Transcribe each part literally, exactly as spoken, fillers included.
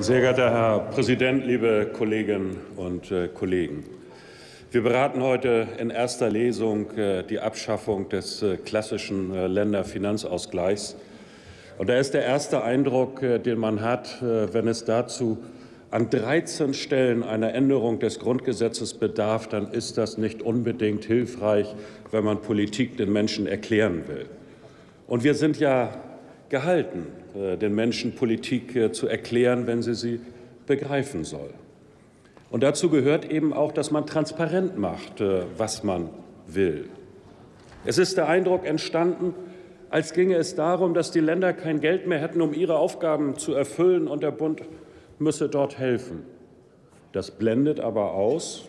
Sehr geehrter Herr Präsident, liebe Kolleginnen und Kollegen! Wir beraten heute in erster Lesung die Abschaffung des klassischen Länderfinanzausgleichs. Und da ist der erste Eindruck, den man hat, wenn es dazu an dreizehn Stellen einer Änderung des Grundgesetzes bedarf, dann ist das nicht unbedingt hilfreich, wenn man Politik den Menschen erklären will. Und wir sind ja gehalten, den Menschen Politik zu erklären, wenn sie sie begreifen soll. Und dazu gehört eben auch, dass man transparent macht, was man will. Es ist der Eindruck entstanden, als ginge es darum, dass die Länder kein Geld mehr hätten, um ihre Aufgaben zu erfüllen, und der Bund müsse dort helfen. Das blendet aber aus,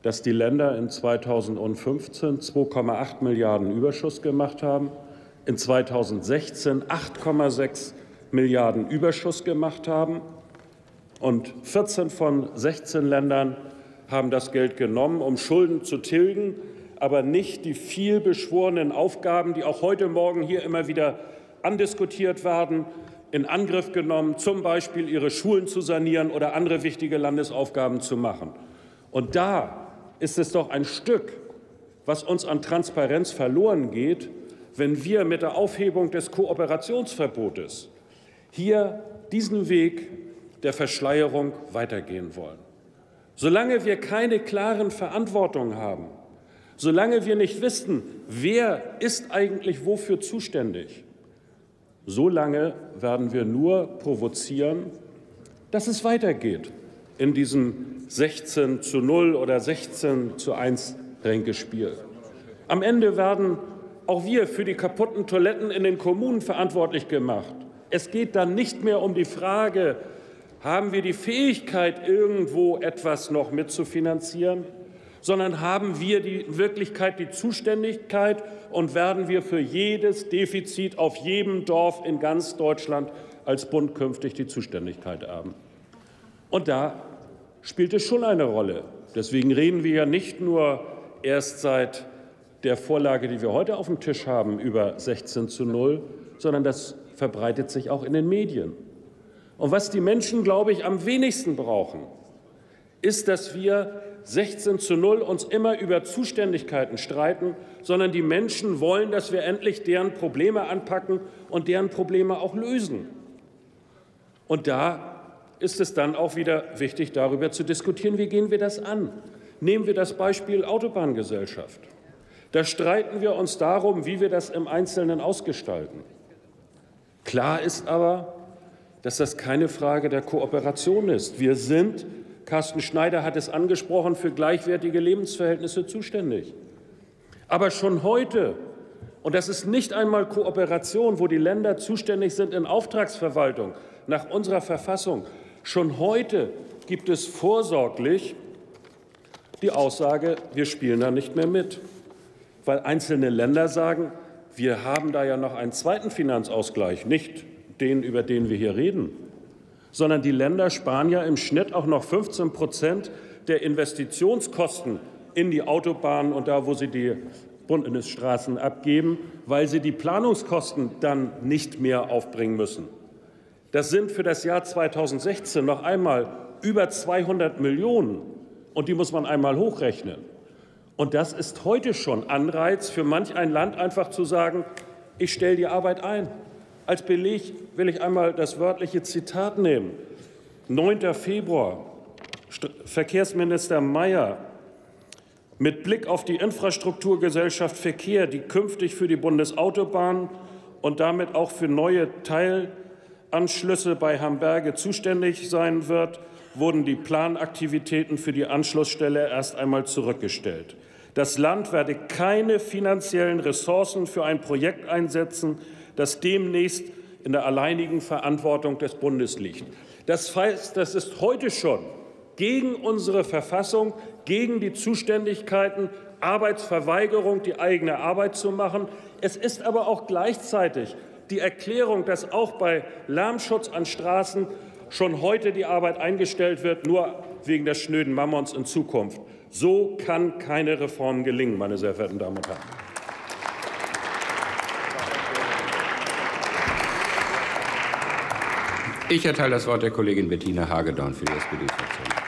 dass die Länder in zweitausendfünfzehn zwei Komma acht Milliarden Überschuss gemacht haben, in zweitausendsechzehn acht Komma sechs Milliarden Überschuss gemacht haben, und vierzehn von sechzehn Ländern haben das Geld genommen, um Schulden zu tilgen, aber nicht die viel beschworenen Aufgaben, die auch heute Morgen hier immer wieder andiskutiert werden, in Angriff genommen, zum Beispiel ihre Schulen zu sanieren oder andere wichtige Landesaufgaben zu machen. Und da ist es doch ein Stück, was uns an Transparenz verloren geht, wenn wir mit der Aufhebung des Kooperationsverbotes hier diesen Weg der Verschleierung weitergehen wollen. Solange wir keine klaren Verantwortungen haben, solange wir nicht wissen, wer ist eigentlich wofür zuständig, solange werden wir nur provozieren, dass es weitergeht in diesem sechzehn zu null oder sechzehn zu eins Ränkespiel. Am Ende werden auch wir für die kaputten Toiletten in den Kommunen verantwortlich gemacht. Es geht dann nicht mehr um die Frage, haben wir die Fähigkeit, irgendwo etwas noch mitzufinanzieren, sondern haben wir die, in Wirklichkeit die Zuständigkeit und werden wir für jedes Defizit auf jedem Dorf in ganz Deutschland als Bund künftig die Zuständigkeit haben. Und da spielt es schon eine Rolle. Deswegen reden wir ja nicht nur erst seit der Vorlage, die wir heute auf dem Tisch haben, über sechzehn zu null, sondern das verbreitet sich auch in den Medien. Und was die Menschen, glaube ich, am wenigsten brauchen, ist, dass wir sechzehn zu null uns immer über Zuständigkeiten streiten, sondern die Menschen wollen, dass wir endlich deren Probleme anpacken und deren Probleme auch lösen. Und da ist es dann auch wieder wichtig, darüber zu diskutieren, wie gehen wir das an. Nehmen wir das Beispiel Autobahngesellschaft. Da streiten wir uns darum, wie wir das im Einzelnen ausgestalten. Klar ist aber, dass das keine Frage der Kooperation ist. Wir sind, Carsten Schneider hat es angesprochen, für gleichwertige Lebensverhältnisse zuständig. Aber schon heute, und das ist nicht einmal Kooperation, wo die Länder zuständig sind in Auftragsverwaltung nach unserer Verfassung, schon heute gibt es vorsorglich die Aussage, wir spielen da nicht mehr mit, weil einzelne Länder sagen, wir haben da ja noch einen zweiten Finanzausgleich, nicht den, über den wir hier reden, sondern die Länder sparen ja im Schnitt auch noch fünfzehn Prozent der Investitionskosten in die Autobahnen und da, wo sie die Bundesstraßen abgeben, weil sie die Planungskosten dann nicht mehr aufbringen müssen. Das sind für das Jahr zweitausendsechzehn noch einmal über zweihundert Millionen, und die muss man einmal hochrechnen. Und das ist heute schon Anreiz für manch ein Land, einfach zu sagen, ich stelle die Arbeit ein. Als Beleg will ich einmal das wörtliche Zitat nehmen. neunter Februar, Verkehrsminister Mayer: Mit Blick auf die Infrastrukturgesellschaft Verkehr, die künftig für die Bundesautobahnen und damit auch für neue Teilanschlüsse bei Hamberge zuständig sein wird, wurden die Planaktivitäten für die Anschlussstelle erst einmal zurückgestellt. Das Land werde keine finanziellen Ressourcen für ein Projekt einsetzen, das demnächst in der alleinigen Verantwortung des Bundes liegt. Das heißt, das ist heute schon gegen unsere Verfassung, gegen die Zuständigkeiten, Arbeitsverweigerung, die eigene Arbeit zu machen. Es ist aber auch gleichzeitig die Erklärung, dass auch bei Lärmschutz an Straßen schon heute die Arbeit eingestellt wird, nur wegen des schnöden Mammons in Zukunft. So kann keine Reform gelingen, meine sehr verehrten Damen und Herren. Ich erteile das Wort der Kollegin Bettina Hagedorn für die S P D-Fraktion.